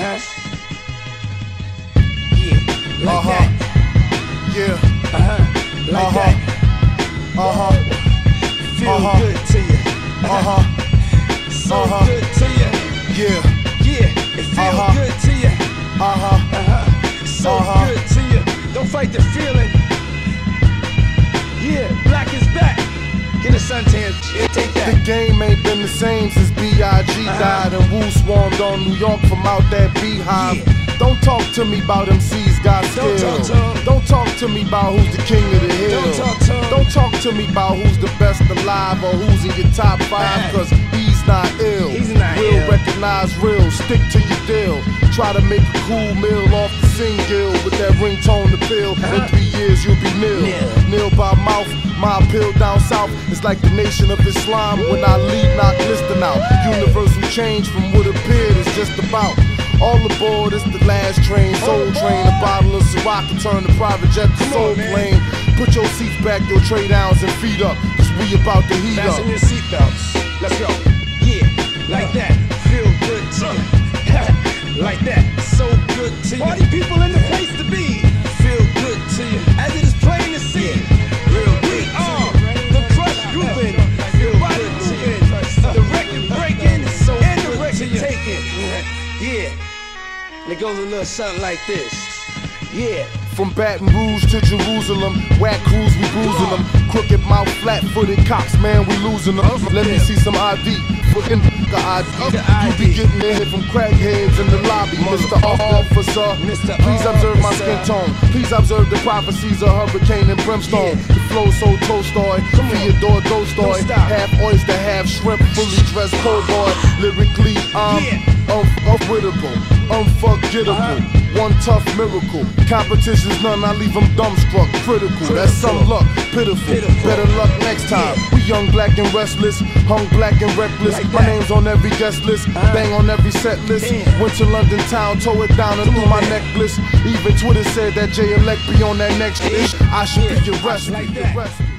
Yeah. Like that. Yeah. Like that. Feel good to you. So good to you. Yeah. It feels good to you. So good to you. Don't fight the feeling. Yeah. Black is back. Get a suntan. Take that. The game ain't been the same since B.I.G. died and Wu swarmed on New York from out that beehive. Yeah. Don't talk to me about MCs got skills. Don't talk to me about who's the king of the hill. Don't talk to me about who's the best alive or who's in your top five, cause he's not ill. Real recognize real, stick to your deal. Try to make a cool meal off the single with that ringtone appeal. In 3 years you'll be nil. Nil by mouth, my appeal down south is like the nation of Islam. When I lead, not listing out. Universal change from what appeared is just about. All aboard, it's the last train, soul train. A bottle of Ciroc can turn the private jet to soul plane. Put your seats back, your tray downs and feet up, cause we about to heat up. Fasten your seatbelts, let's go. Yeah, like that, feel good to you. Like that, so good to you. Party people in the place to be. Feel good to you, as it is plain to see. Real we are the crush grooving, your body moving, the record breaking, and the record taking. Yeah, and it goes a little something like this. Yeah. From Baton Rouge to Jerusalem, whack crews, we bruising them. Crooked mouth, flat-footed cops, man, we losing them. Let me see some ID. Fucking the ID. You be getting in here from crackheads in the lobby. Mr. Officer, please observe my skin tone. Please observe the prophecies of hurricane and brimstone. The flow so Tolstoy, Fyodor Dostoy. Half oyster, half shrimp, fully dressed cowboy. Lyrically, unforgettable, unforgettable. One tough miracle, competition's none, I leave them dumbstruck. Critical, that's some luck, pitiful. Better luck next time. We young, black and restless, hung black and reckless. Like my name's on every guest list, bang on every set list. Went to London town, tore it down and threw my necklace. Even Twitter said that Jay Elect be on that next ish. I should be arrested.